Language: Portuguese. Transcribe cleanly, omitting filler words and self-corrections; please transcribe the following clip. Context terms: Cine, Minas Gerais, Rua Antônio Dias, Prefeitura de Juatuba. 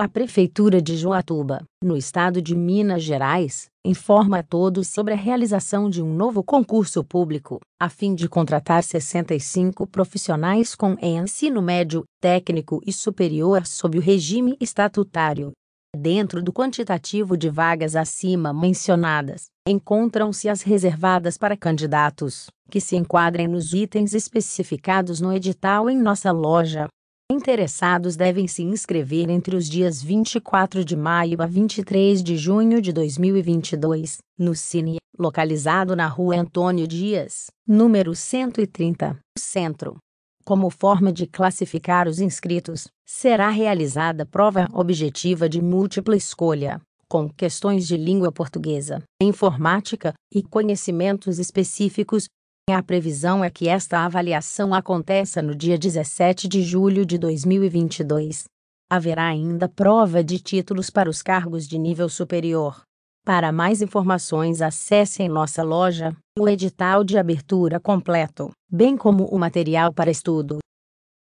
A Prefeitura de Juatuba, no estado de Minas Gerais, informa a todos sobre a realização de um novo concurso público, a fim de contratar 65 profissionais com ensino médio, técnico e superior sob o regime estatutário. Dentro do quantitativo de vagas acima mencionadas, encontram-se as reservadas para candidatos que se enquadrem nos itens especificados no edital em nossa loja. Interessados devem se inscrever entre os dias 24 de maio a 23 de junho de 2022, no Cine, localizado na Rua Antônio Dias, número 130, Centro. Como forma de classificar os inscritos, será realizada prova objetiva de múltipla escolha, com questões de língua portuguesa, informática e conhecimentos específicos. A previsão é que esta avaliação aconteça no dia 17 de julho de 2022. Haverá ainda prova de títulos para os cargos de nível superior. Para mais informações, acesse em nossa loja o edital de abertura completo, bem como o material para estudo.